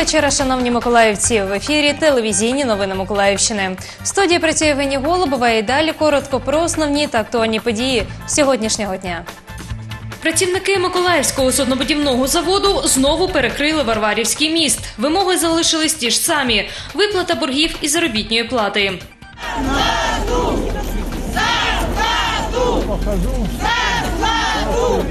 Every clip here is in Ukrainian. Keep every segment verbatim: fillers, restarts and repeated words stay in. вечора, шановні миколаївці. В ефірі телевізійні новини Миколаївщини. В студії працює Євгенія Голубова і далі коротко про основні та актуальні події сьогоднішнього дня. Працівники Миколаївського суднобудівного заводу знову перекрили Варварівський міст. Вимоги залишились ті ж самі – виплата боргів і заробітної плати. Зарплату! Зарплату! Зарплату!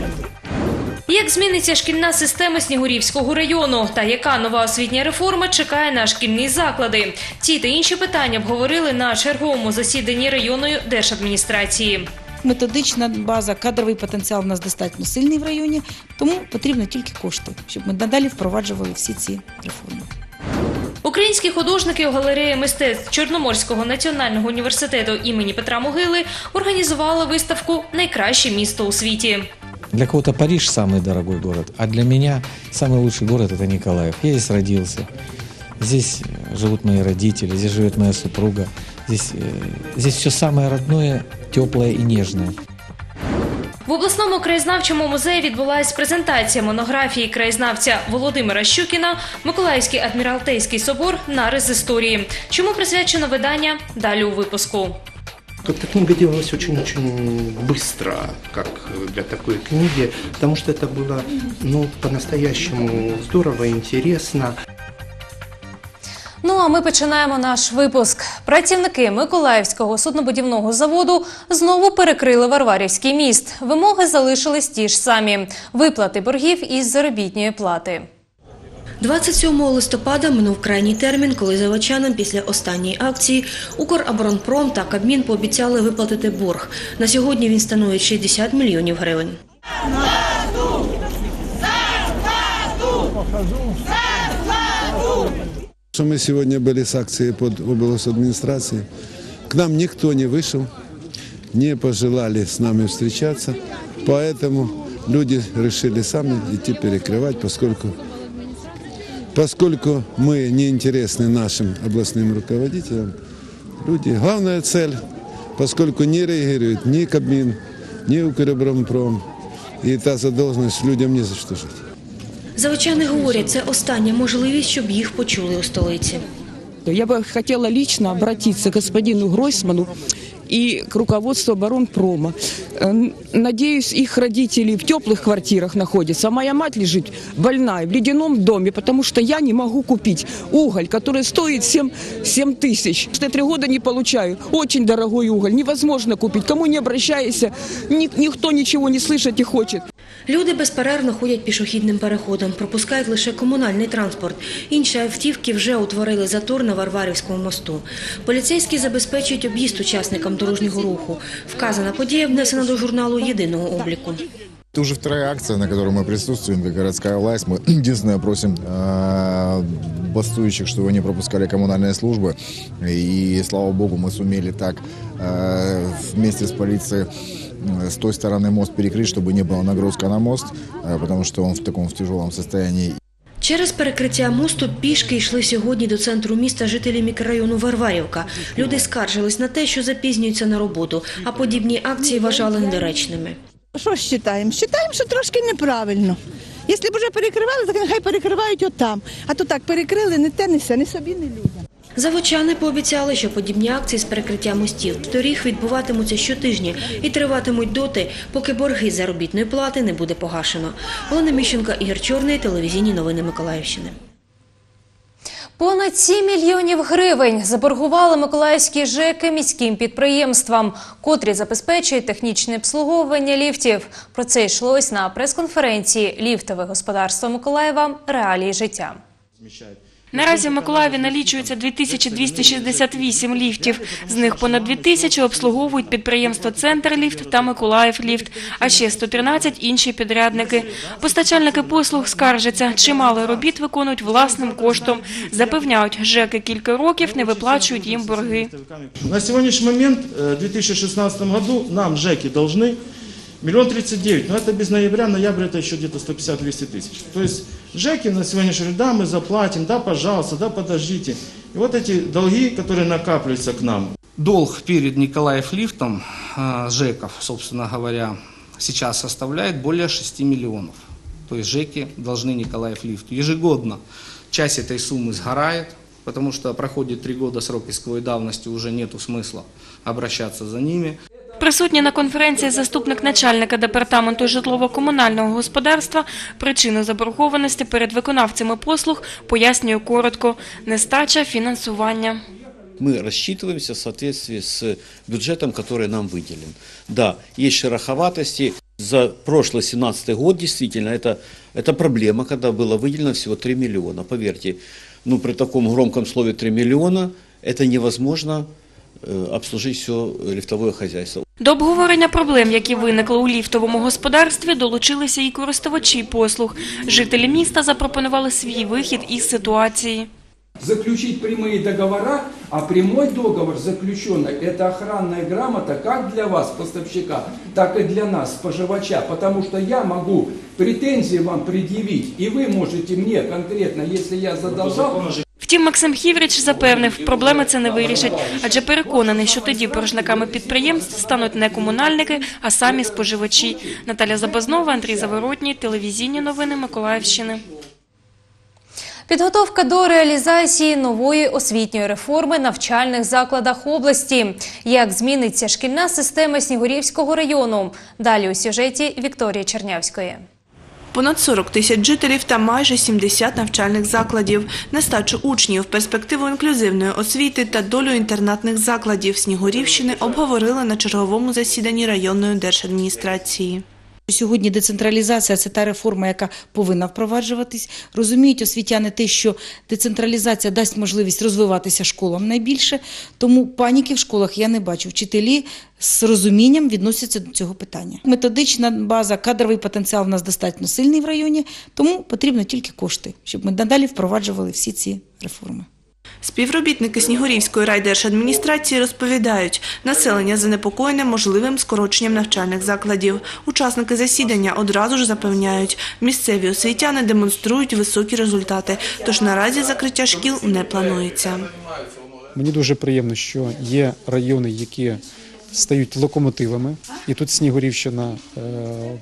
Як зміниться шкільна система Снігурівського району та яка нова освітня реформа чекає на шкільні заклади? Ці та інші питання обговорили на черговому засіданні районної держадміністрації. Методична база, кадровий потенціал у нас достатньо сильний в районі, тому потрібно тільки кошти, щоб ми надалі впроваджували всі ці реформи. Українські художники у галереї мистецтв Чорноморського національного університету імені Петра Могили організували виставку «Найкраще місто у світі». Для кого-то Париж – самый дорогой город, а для меня самый лучший город – это Николаев. Я здесь родился, здесь живут мои родители, здесь живет моя супруга. Здесь, здесь все самое родное, теплое и нежное. В обласному краєзнавчому музеї відбулася презентація монографії краєзнавця Володимира Щукіна «Миколаївський адміралтейський собор. Нарис історії», чому присвячено видання далі у випуску. Как-то книга делалась очень-очень быстро, как для такой книги, потому что это было, ну, по-настоящему здорово и интересно. Ну, а ми починаємо наш випуск. Працівники Миколаївського суднобудівного заводу знову перекрили Варварівський міст. Вимоги залишились ті ж самі – виплати боргів із заробітної плати. двадцять сьомого листопада минув крайній термін, коли заводчанам після останньої акції «Украборонпром» та «Кабмін» пообіцяли виплатити борг. На сьогодні він становить шістдесят мільйонів гривень. Зарплату! Зарплату! Зарплату! Мы сегодня были с акцией под облсадминистрацией. К нам никто не вышел, не пожелали с нами встречаться, поэтому люди решили сами идти перекрывать, поскольку, поскольку мы неинтересны нашим областным руководителям. Люди, главная цель, поскольку не реагирует ни Кабмин, ни Украборонпром, и та задолженность людям не за что жить. Заводчани говорять, це остання можливість, щоб їх почули у столиці. Я би хотіла лично звернутися до господину Гройсману і до керівництва оборонпрому. Надіюсь, їх батьки в теплих квартирах знаходяться, а моя мать лежить больна в ледяному домі, тому що я не можу купити уголь, який стоїть сім тисяч. Я три роки не отримую, дуже дорогий уголь, невозможно купити, кому не звертаюся, ніхто нічого не слухає і хоче. Люди безперервно ходять пішохідним переходом, пропускають лише комунальний транспорт. Інші автівки вже утворили затор на Варварівському мосту. Поліцейські забезпечують об'їзд учасникам дорожнього руху. Вказана подія внесена до журналу єдиного обліку. Это уже вторая акция, на которой мы присутствуем, как городская власть. Мы единственное просим э, бастующих, чтобы они пропускали коммунальные службы. И, слава богу, мы сумели так э, вместе с полицией э, с той стороны мост перекрыть, чтобы не было нагрузка на мост, э, потому что он в таком в тяжелом состоянии. Через перекриття мосту пішки йшли сьогодні до центру міста жителі мікрорайону Варварівка. Люди скаржились на те, що запізнюються на роботу, а подібні акції вважали недоречними. Що вважаємо? Вважаємо, що трошки неправильно. Якщо б вже перекривали, то нехай перекривають отам. А то так перекрили не те, не все, не собі, не людям. Заводчани пообіцяли, що подібні акції з перекриття мостів доріг відбуватимуться щотижні і триватимуть доти, поки борги заробітної плати не буде погашено. Олена Міщенко, Ігор Чорний, телевізійні новини Миколаївщини. Понад сім мільйонів гривень заборгували миколаївські ЖЕКи міським підприємствам, котрі забезпечують технічне обслуговування ліфтів. Про це йшлось на прес-конференції «Ліфтове господарство Миколаєва. Реалії життя». Наразі в Миколаєві налічується дві тисячі двісті шістдесят вісім ліфтів. З них понад дві тисячі обслуговують підприємства «Центрліфт» та «Миколаївліфт», а ще сто тринадцять інші підрядники. Постачальники послуг скаржаться, чимало робіт виконують власним коштом. Запевняють, ЖЕКи кілька років не виплачують їм борги. На сьогоднішній момент, у дві тисячі шістнадцятому році, нам ЖЕКи повинні мільйон тридцять дев'ять, но це без ноября, ноябрь це ще десь сто п'ятдесят - двісті тисяч. Тобто ЖЕКи на сьогоднішній день, да, ми заплатимо, да, пожалуйста, да, подождите. І от ці долги, які накаплюються к нам. Долг перед Николаевлифтом ЖЕКов, собственно говоря, сейчас составляет более шести миллионов. То есть ЖЕКи должны Николаевлифту ежегодно Часть этой суммы сгорает, потому что проходит три года срок исковой давности, уже нету смысла обращаться за ними. Присутній на конференції заступник начальника департаменту житлово-комунального господарства причину заборгованості перед виконавцями послуг пояснює коротко – нестача фінансування. Мы рассчитываемся в соответствии с бюджетом, который нам выделен. Да, есть шероховатости. За прошлый семнадцатый год действительно это, это проблема, когда было выделено всего три миллиона. Поверьте, ну, при таком громком слове три миллиона это невозможно э, обслужить все лифтовое хозяйство. До обговорення проблем, які виникли у ліфтовому господарстві, долучилися і користувачі послуг. Жителі міста запропонували свій вихід із ситуації. Заключить прямые договора, а прямой договор заключенный – это охранная грамота как для вас, поставщика, так и для нас, споживача, потому что я могу претензии вам предъявить, и вы можете мне конкретно, если я задолжал… Втім, Максим Хіврич запевнив, проблеми це не вирішить, адже переконаний, що тоді боржниками підприємств стануть не комунальники, а самі споживачі. Наталя Забазнова, Андрій Заворотній, телевізійні новини Миколаївщини. Підготовка до реалізації нової освітньої реформи в навчальних закладах області. Як зміниться шкільна система Снігурівського району? Далі у сюжеті Вікторії Чернявської. Понад сорок тисяч жителів та майже сімдесят навчальних закладів. Нестачу учнів, перспективу інклюзивної освіти та долю інтернатних закладів Снігурівщини обговорили на черговому засіданні районної держадміністрації. Сьогодні децентралізація – це та реформа, яка повинна впроваджуватись. Розуміють освітяни те, що децентралізація дасть можливість розвиватися школам найбільше, тому паніки в школах я не бачу. Вчителі з розумінням відносяться до цього питання. Методична база, кадровий потенціал у нас достатньо сильний в районі, тому потрібно тільки кошти, щоб ми надалі впроваджували всі ці реформи. Співробітники Снігурівської райдержадміністрації розповідають, населення занепокоєне можливим скороченням навчальних закладів. Учасники засідання одразу ж запевняють, місцеві освітяни демонструють високі результати, тож наразі закриття шкіл не планується. Мені дуже приємно, що є райони, які стають локомотивами, і тут Снігурівщина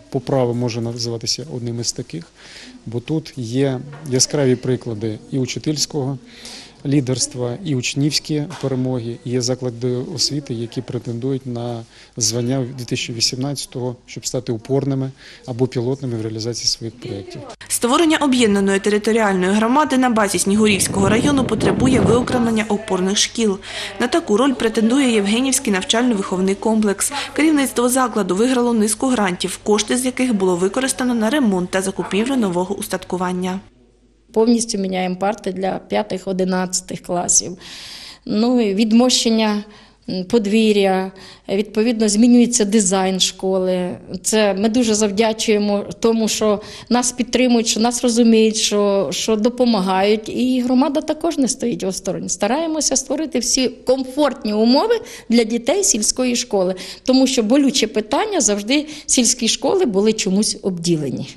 по праву може називатися одним із таких, бо тут є яскраві приклади і учительського лідерства, і учнівські перемоги, є заклади освіти, які претендують на звання дві тисячі вісімнадцятого, щоб стати упорними або пілотними в реалізації своїх проєктів. Створення об'єднаної територіальної громади на базі Снігурівського району потребує виокремлення опорних шкіл. На таку роль претендує Євгенівський навчально-виховний комплекс. Керівництво закладу виграло низку грантів, кошти з яких було використано на ремонт та закупівлю нового устаткування. Повністю міняємо парти для п'ятих-одинадцятих класів. Ну, відмощення подвір'я, відповідно, змінюється дизайн школи. Це ми дуже завдячуємо тому, що нас підтримують, що нас розуміють, що, що допомагають. І громада також не стоїть осторонь. Стараємося створити всі комфортні умови для дітей сільської школи, тому що болюче питання завжди сільські школи були чомусь обділені.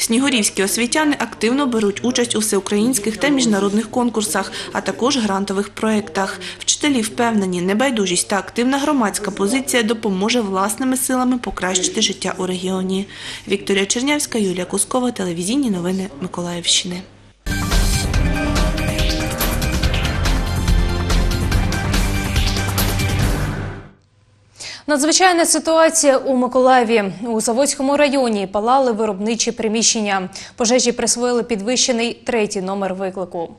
Снігурівські освітяни активно беруть участь у всеукраїнських та міжнародних конкурсах, а також грантових проєктах. Вчителі впевнені, небайдужість та активна громадська позиція допоможе власними силами покращити життя у регіоні. Вікторія Чернявська, Юлія Кускова, телевізійні новини Миколаївщини. Надзвичайна ситуація у Миколаєві. У Заводському районі палали виробничі приміщення. Пожежі присвоїли підвищений третій номер виклику.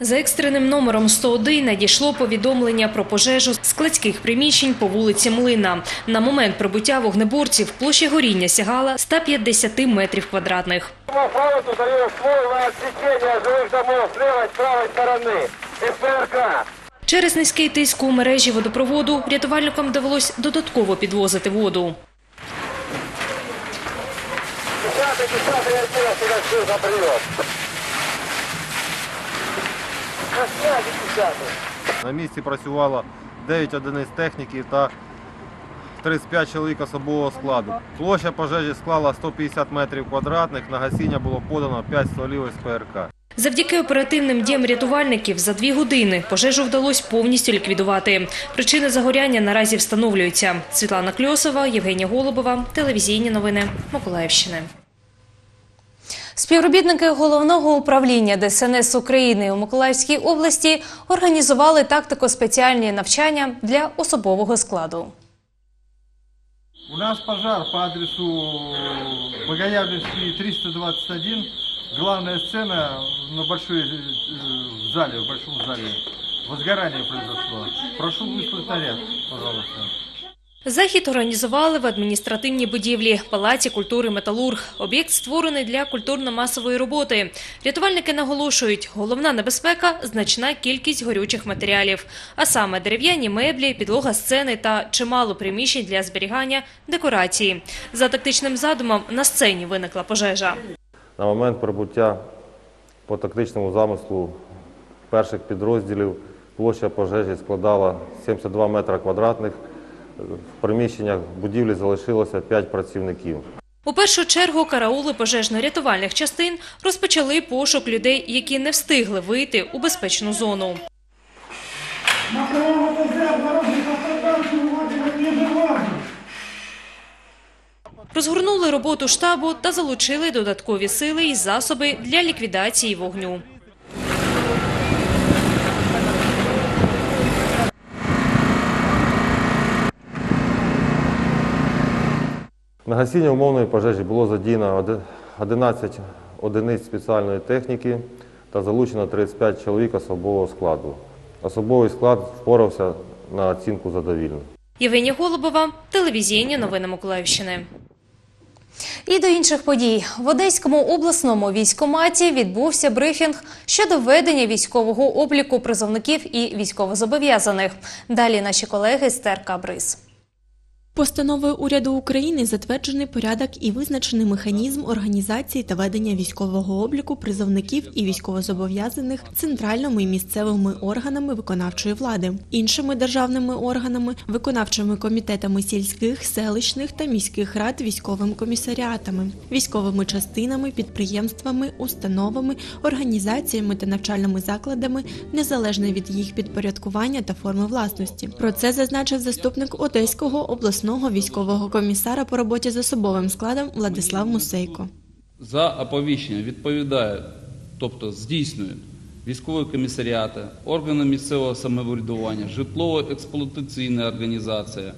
За екстреним номером сто один надійшло повідомлення про пожежу складських приміщень по вулиці Млинна. На момент прибуття вогнеборців площа горіння сягала ста п'ятдесяти метрів квадратних. Фронту зарів ствольне освітлення жилих домов зліва з правої сторони. ТРК. Через низький тиск у мережі водопроводу рятувальникам довелось додатково підвозити воду. На місці працювало дев'ять одиниць техніки та тридцять п'ять чоловік особового складу. Площа пожежі склала сто п'ятдесят метрів квадратних, на гасіння було подано п'ять стволів з ПРК. Завдяки оперативним діям рятувальників за дві години пожежу вдалося повністю ліквідувати. Причини загоряння наразі встановлюються. Світлана Кльосова, Євгенія Голубова, телевізійні новини Миколаївщини. Співробітники головного управління Де Ес Ен Ес України у Миколаївській області організували тактико-спеціальні навчання для особового складу. У нас пожар по адресу Богоявлівський, триста двадцать один. Главная сцена на большой, в, зале, в большом зале. Возгорание произошло. Прошу выслать наряд, пожалуйста. Захід організували в адміністративній будівлі Палаці культури «Металург». Об'єкт створений для культурно-масової роботи. Рятувальники наголошують, головна небезпека – значна кількість горючих матеріалів. А саме дерев'яні меблі, підлога сцени та чимало приміщень для зберігання декорації. За тактичним задумом на сцені виникла пожежа. На момент прибуття по тактичному замислу перших підрозділів площа пожежі складала семьдесят два метри квадратних. В приміщеннях будівлі залишилося п'ять працівників. У першу чергу караули пожежно-рятувальних частин розпочали пошук людей, які не встигли вийти у безпечну зону. Розгорнули роботу штабу та залучили додаткові сили і засоби для ліквідації вогню. На гасіння умовної пожежі було задіяно одинадцять одиниць спеціальної техніки та залучено тридцять п'ять чоловік особового складу. Особовий склад впорався на оцінку задовільно. Євгенія Голубова, телевізійні новини Миколаївщини. І до інших подій. В Одеському обласному військкоматі відбувся брифінг щодо введення військового обліку призовників і військовозобов'язаних. Далі наші колеги з Те Ер Ка Бриз. Постановою уряду України затверджений порядок і визначений механізм організації та ведення військового обліку призовників і військовозобов'язаних центральними і місцевими органами виконавчої влади, іншими державними органами, виконавчими комітетами сільських, селищних та міських рад, військовими комісаріатами, військовими частинами, підприємствами, установами, організаціями та навчальними закладами, незалежно від їх підпорядкування та форми власності. Про це зазначив заступник Одеського обласного військового комісара по роботі з особовим складом Владислав Мусейко. За оповіщення відповідає, тобто здійснює військові комісаріати, органи місцевого самоврядування, житлово-експлуатаційна організація,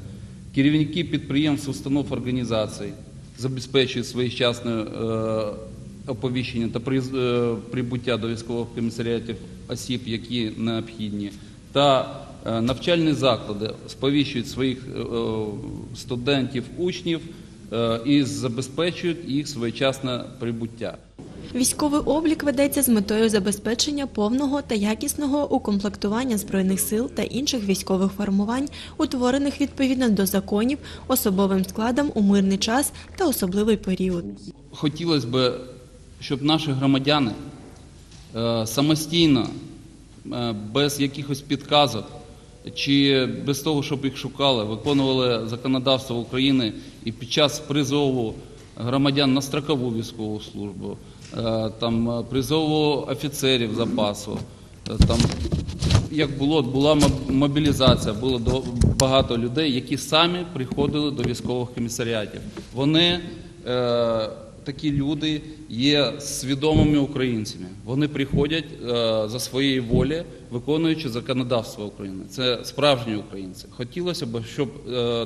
керівники підприємств, установ, організацій, забезпечують своєчасне оповіщення та прибуття до військових комісаріатів осіб, які необхідні, та навчальні заклади сповіщують своїх студентів, учнів і забезпечують їх своєчасне прибуття. Військовий облік ведеться з метою забезпечення повного та якісного укомплектування Збройних сил та інших військових формувань, утворених відповідно до законів, особовим складом у мирний час та особливий період. Хотілося б, щоб наші громадяни самостійно, без якихось підказок, чи без того, щоб їх шукали, виконували законодавство України і під час призову громадян на строкову військову службу, там, призову офіцерів запасу, там, як було, була мобілізація, було багато людей, які самі приходили до військових комісаріатів. Вони, такі люди, є свідомими українцями. Вони приходять за своєї волі, виконуючи законодавство України. Це справжні українці. Хотілося б, щоб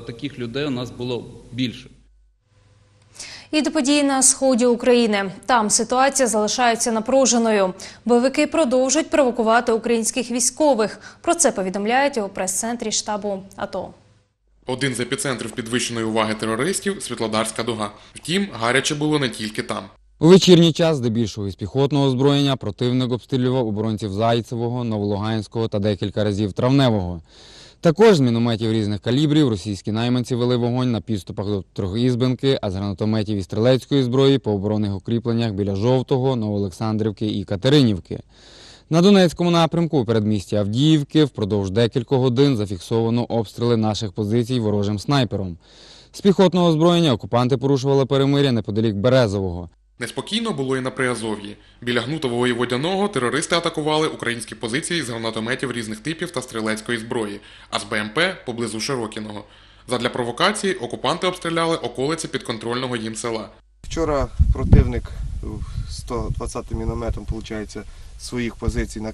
таких людей у нас було більше. І до подій на сході України. Там ситуація залишається напруженою. Бойовики продовжують провокувати українських військових. Про це повідомляють у прес-центрі штабу А Те О. Один з епіцентрів підвищеної уваги терористів – Світлодарська дуга. Втім, гаряче було не тільки там. У вечірній час, здебільшого із піхотного озброєння, противник обстрілював оборонців Зайцевого, Новолуганського та декілька разів Травневого. Також з мінометів різних калібрів російські найманці вели вогонь на підступах до Трьохізбенки, а з гранатометів і стрілецької зброї по оборонних укріпленнях біля Жовтого, Новоолександрівки і Катеринівки. На Донецькому напрямку у передмісті Авдіївки впродовж декількох годин зафіксовано обстріли наших позицій ворожим снайпером. З піхотного озброєння окупанти порушували перемир'я неподалік Березового. Неспокійно було і на Приазов'ї. Біля Гнутового і Водяного терористи атакували українські позиції з гранатометів різних типів та стрілецької зброї, а з Бе Ем Пе поблизу Широкіного. Задля провокації окупанти обстріляли околиці підконтрольного їм села. Вчора противник сто двадцятим мінометом, виходить, своїх позицій на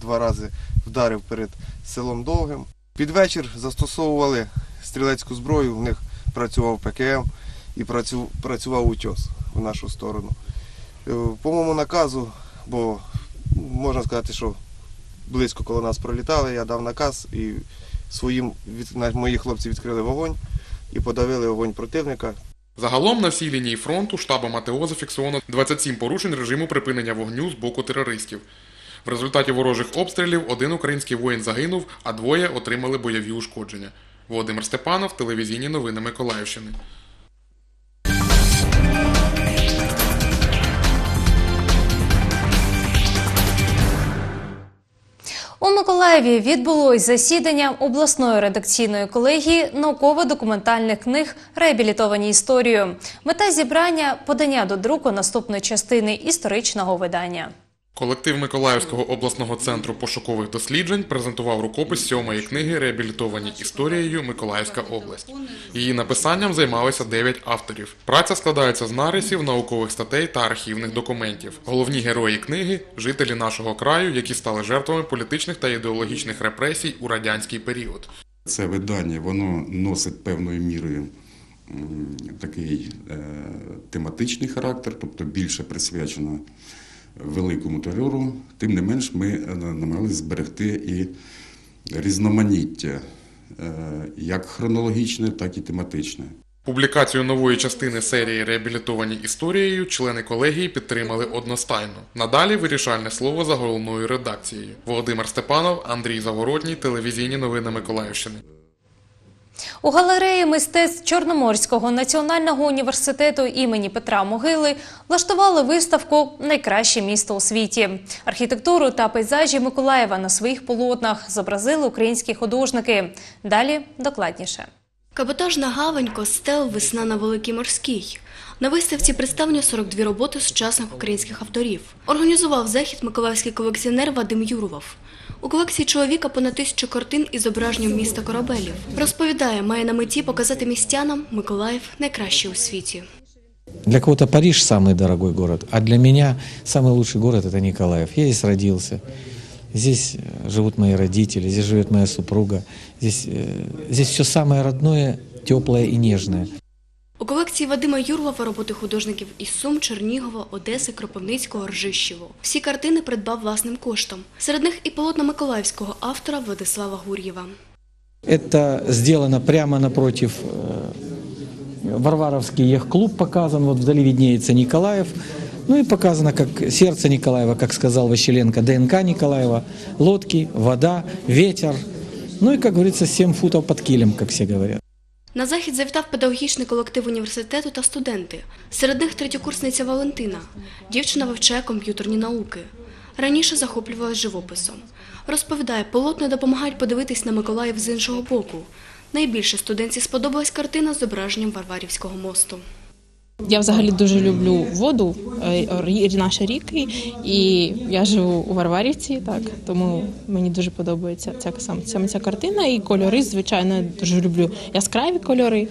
два рази вдарив перед селом Довгим. Під вечір застосовували стрілецьку зброю, в них працював Пе Ка Ем і працював утьос в нашу сторону. По моєму наказу, бо можна сказати, що близько коло нас пролітали, я дав наказ і своїм, мої хлопці відкрили вогонь і подавили вогонь противника. Загалом на всій лінії фронту штабом А Те О зафіксовано двадцять сім порушень режиму припинення вогню з боку терористів. В результаті ворожих обстрілів один український воїн загинув, а двоє отримали бойові ушкодження. Володимир Степанов, телевізійні новини Миколаївщини. У Миколаєві відбулось засідання обласної редакційної колегії науково-документальних книг «Реабілітовані історією». Мета зібрання – подання до друку наступної частини історичного видання. Колектив Миколаївського обласного центру пошукових досліджень презентував рукопис сьомої книги «Реабілітовані історією. Миколаївська область». Її написанням займалися дев'ять авторів. Праця складається з нарисів, наукових статей та архівних документів. Головні герої книги – жителі нашого краю, які стали жертвами політичних та ідеологічних репресій у радянський період. Це видання, воно носить певною мірою такий е, тематичний характер, тобто більше присвячено великому терору, тим не менш ми намагалися зберегти і різноманіття, як хронологічне, так і тематичне. Публікацію нової частини серії «Реабілітовані історією» члени колегії підтримали одностайно. Надалі вирішальне слово за головною редакцією. Володимир Степанов, Андрій Заворотній, телевізійні новини Миколаївщини. У галереї мистецтв Чорноморського національного університету імені Петра Могили влаштували виставку «Найкраще місто у світі». Архітектуру та пейзажі Миколаєва на своїх полотнах зобразили українські художники. Далі докладніше. Каботажна гавань, костел, весна на Великій Морській. На виставці представлено сорок дві роботи сучасних українських авторів. Організував захід миколаївський колекціонер Вадим Юрував. У колекції чоловіка понад тисячу картин із зображенням міста корабелів. Розповідає, має на меті показати містянам Миколаїв найкраще у світі. Для кого-то Париж самый дорогой город, а для меня самый лучший город это Николаев. Я здесь родился. Здесь живут мои родители, здесь живет моя супруга. Здесь, здесь все самое родное, теплое и нежное. У колекції Вадима Юрлова роботи художників із Сум, Чернігова, Одеси, Кропивницького, Ржищевого. Всі картини придбав власним коштом. Серед них і полотна миколаївського автора Владислава Гур'єва. Це зроблено прямо напротив Варварівський яхт-клуб, показан, от вдалі видніється Миколаїв. Ну и показано, как сердце Николаева, как сказал Василенко, Дэ Эн Ка Николаева, лодки, вода, ветер, ну и, как говорится, семь футов под килем, как все говорят. На захід завітав педагогічний колектив університету та студенти. Серед них третьокурсниця Валентина. Дівчина вивчає комп'ютерні науки. Раніше захоплювалася живописом. Розповідає, полотна допомагають подивитись на Миколаїв з іншого боку. Найбільше студентці сподобалась картина з зображенням Варварівського мосту. Я взагалі дуже люблю воду, наші ріки, і я живу у Варварівці, так, тому мені дуже подобається ця, саме ця картина. І кольори, звичайно, дуже люблю яскраві кольори.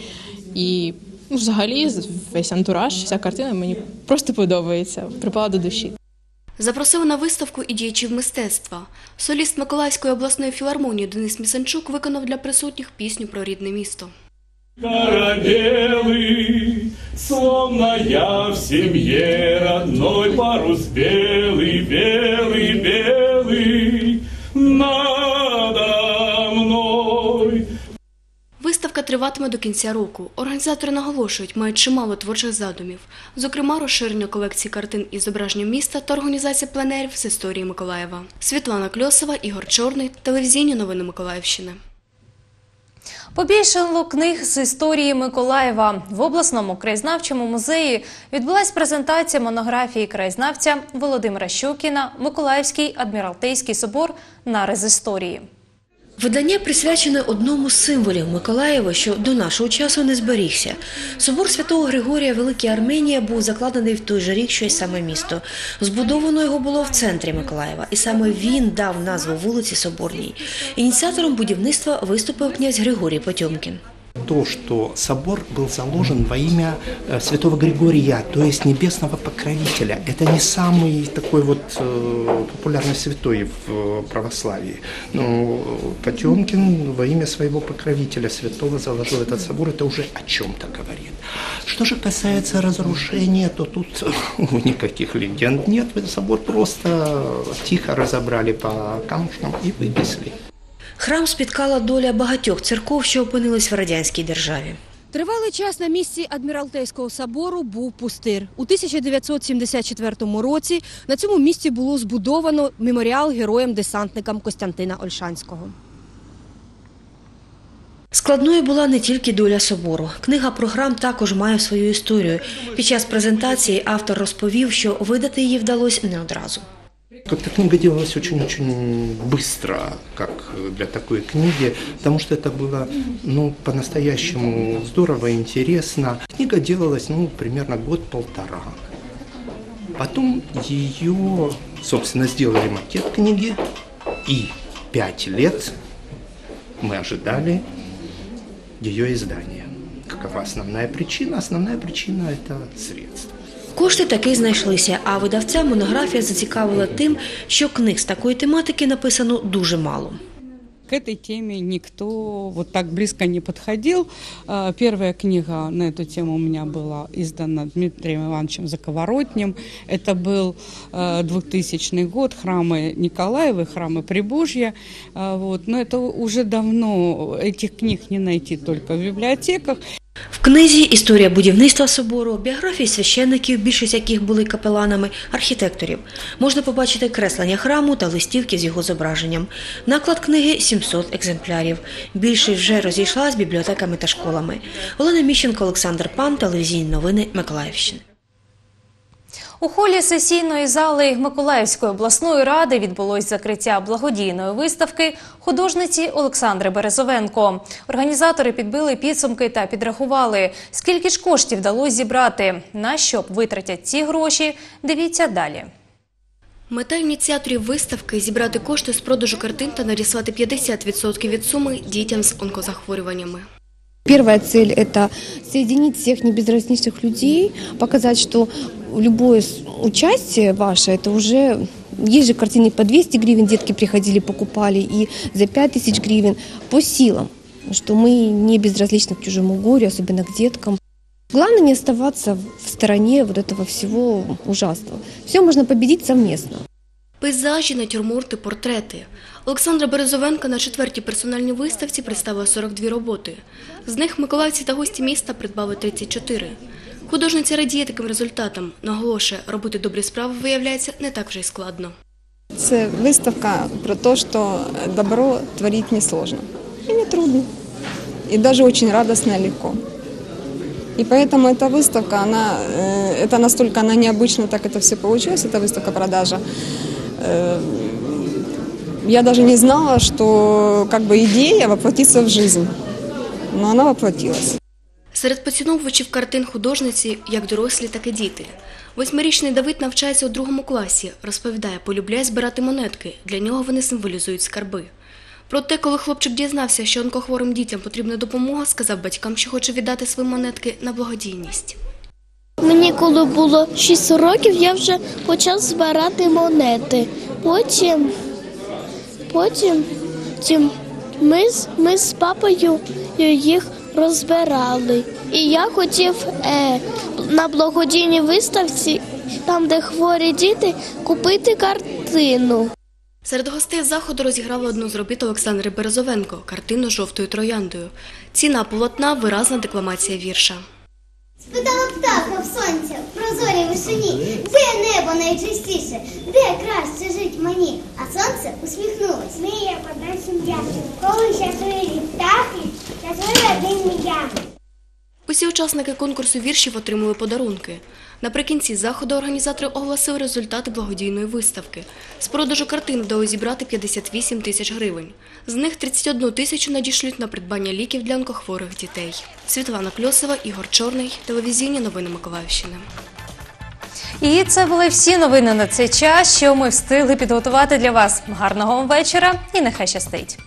І ну, взагалі весь антураж, ця картина мені просто подобається, припала до душі. Запросили на виставку і діячів мистецтва. Соліст Миколаївської обласної філармонії Денис Місенчук виконав для присутніх пісню про рідне місто. Корабели, словно я в семье родной, парус белый, белый, белый, надо мной. Виставка триватиме до кінця року. Організатори наголошують, мають чимало творчих задумів. Зокрема, розширення колекції картин із зображенням міста та організація пленерів з історії Миколаєва. Світлана Кльосова, Ігор Чорний, телевізійні новини Миколаївщини. Побільшало книг з історії Миколаєва. В обласному краєзнавчому музеї відбулась презентація монографії краєзнавця Володимира Щукіна «Миколаївський адміралтейський собор. Нарис історії». Видання присвячене одному з символів Миколаєва, що до нашого часу не зберігся. Собор Святого Григорія Великій Арменії був закладений в той же рік, що й саме місто. Збудовано його було в центрі Миколаєва, і саме він дав назву вулиці Соборній. Ініціатором будівництва виступив князь Григорій Потьомкін. То, что собор был заложен во имя святого Григория, то есть небесного покровителя, это не самый такой вот популярный святой в православии. Но Потемкин во имя своего покровителя святого заложил этот собор, это уже о чем-то говорит. Что же касается разрушения, то тут никаких легенд нет. Собор просто тихо разобрали по камушкам и вынесли. Храм спіткала доля багатьох церков, що опинились в радянській державі. Тривалий час на місці Адміралтейського собору був пустир. У тисяча дев'ятсот сімдесят четвертому році на цьому місці було збудовано меморіал героям-десантникам Костянтина Ольшанського. Складною була не тільки доля собору. Книга про храм також має свою історію. Під час презентації автор розповів, що видати її вдалося не одразу. Как-то книга делалась очень-очень быстро, как для такой книги, потому что это было, ну, по-настоящему здорово, интересно. Книга делалась, ну, примерно год-полтора. Потом ее, собственно, сделали макет книги, и пять лет мы ожидали ее издания. Какова основная причина? Основная причина – это средства. Кошти таки знайшлися, а видавця монографія зацікавила тим, що книг з такої тематики написано дуже мало. К этой теме никто вот так близко не подходил. Первая книга на эту тему у меня была издана Дмитрием Ивановичем Заковоротним. Это был двухтысячный год, храмы Николаевы, храмы Прибожья. Вот. Но это уже давно, этих книг не найти только в библиотеках. В книзі історія будівництва собору, біографії священників, більшість яких були капеланами, архітекторів. Можна побачити креслення храму та листівки з його зображенням. Наклад книги – сімсот екземплярів. Більшість вже розійшла з бібліотеками та школами. Олена Міщенко, Олександр Пан, телевізійні новини Миколаївщини. У холі сесійної зали Миколаївської обласної ради відбулось закриття благодійної виставки художниці Олександри Березовенко. Організатори підбили підсумки та підрахували, скільки ж коштів вдалося зібрати. На що витратять ці гроші, дивіться далі. Мета ініціаторів виставки – зібрати кошти з продажу картин та нарисувати п'ятдесят відсотків від суми дітям з онкозахворюваннями. Первая цель – это соединить всех небезразличных людей, показать, что любое участие ваше – это уже… Есть же картины по двести гривен, детки приходили, покупали, и за пять тысяч гривен по силам, что мы не безразличны к чужому горю, особенно к деткам. Главное не оставаться в стороне вот этого всего ужасного. Все можно победить совместно. Пейзажі, натюрморти, портрети. Олександра Березовенко на четвертій персональній виставці представила сорок дві роботи. З них миколаївці та гості міста придбали тридцять чотири. Художниця радіє таким результатам. Наголошує, робити добрі справи, виявляється, не так вже й складно. Це виставка про те, що добро творити не складно. І не трудно. І навіть дуже радісно і легко. И поэтому эта выставка, она, это настолько она необычно, так это все получилось, эта выставка-продажа. Я даже не знала, что как бы идея воплотится в жизнь, но она воплотилась. Серед поціновувачів картин художниці як дорослі, так і діти. Восьмирічний Давид навчається у другому класі. Розповідає, полюбляє збирати монетки, для нього вони символізують скарби. Проте, коли хлопчик дізнався, що онкохворим дітям потрібна допомога, сказав батькам, що хоче віддати свої монетки на благодійність. Мені коли було шість років, я вже почав збирати монети. Потім, потім, потім ми, ми з папою їх розбирали. І я хотів е, на благодійній виставці, там де хворі діти, купити картину. Серед гостей заходу розіграла одну з робіт Олександри Березовенко – картину «Жовтою трояндою». Ціна полотна – виразна декламація вірша. Спитала птаха в сонця, в прозорій вишині, де небо найчистіше, де краще жить мені, а сонце усміхнулось. Мрія по нашим дякам, коли щасливі птахи, щасливі один я. Усі учасники конкурсу віршів отримали подарунки. Наприкінці заходу організатори оголосили результати благодійної виставки. З продажу картин вдалося зібрати п'ятдесят вісім тисяч гривень. З них тридцять одну тисячу надішлють на придбання ліків для онкохворих дітей. Світлана Кльосова, Ігор Чорний, телевізійні новини Миколаївщини. І це були всі новини на цей час, що ми встигли підготувати для вас. Гарного вам вечора і нехай щастить!